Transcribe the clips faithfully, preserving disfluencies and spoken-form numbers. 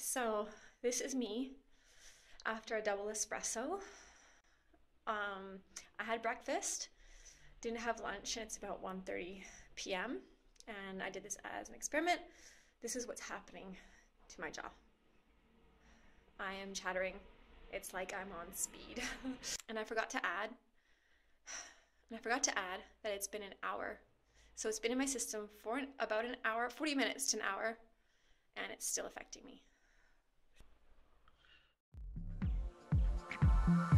So this is me after a double espresso. Um, I had breakfast, didn't have lunch, and it's about one thirty p m and I did this as an experiment. This is what's happening to my jaw. I am chattering. It's like I'm on speed. And I forgot to add, and I forgot to add that it's been an hour. So it's been in my system for an, about an hour, forty minutes to an hour, and it's still affecting me. Thank you.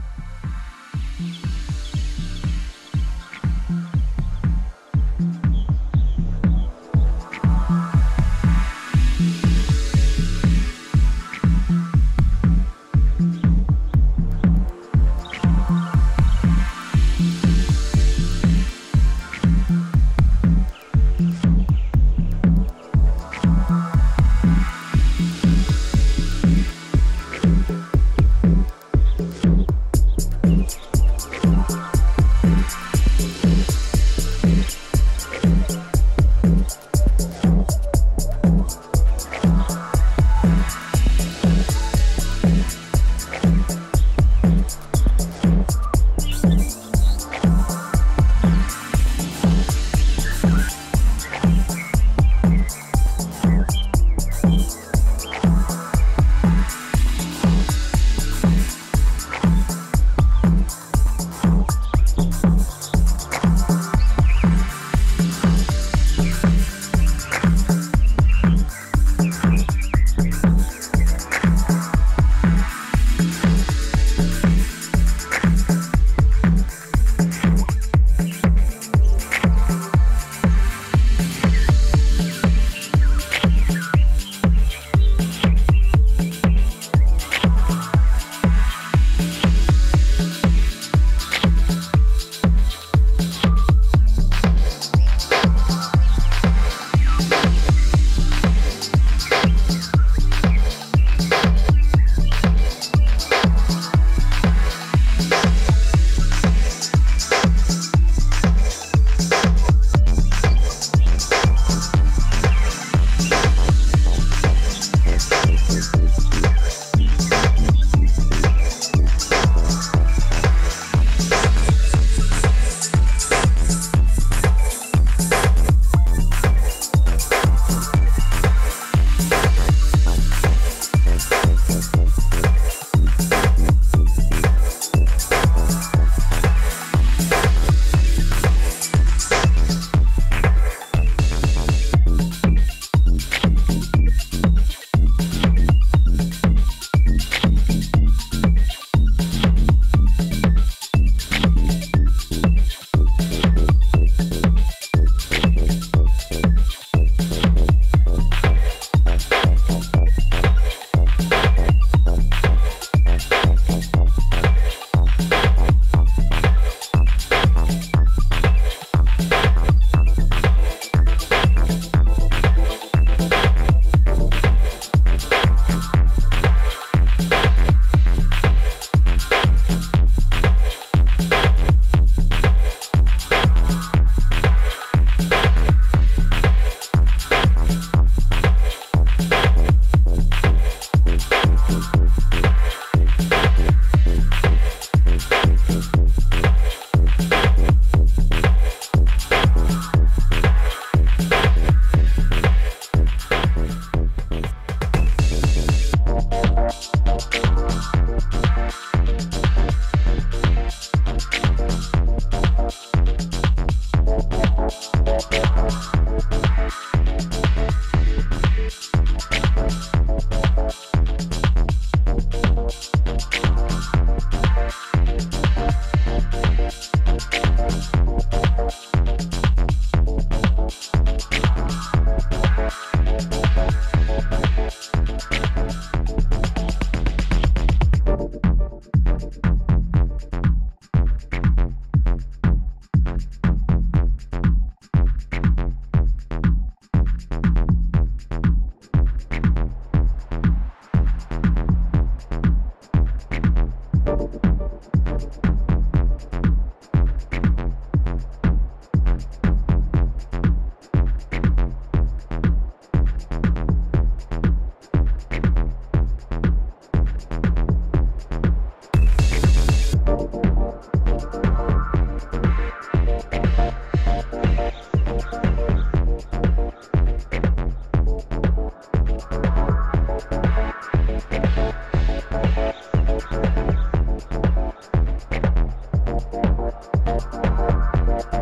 We'll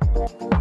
be right back.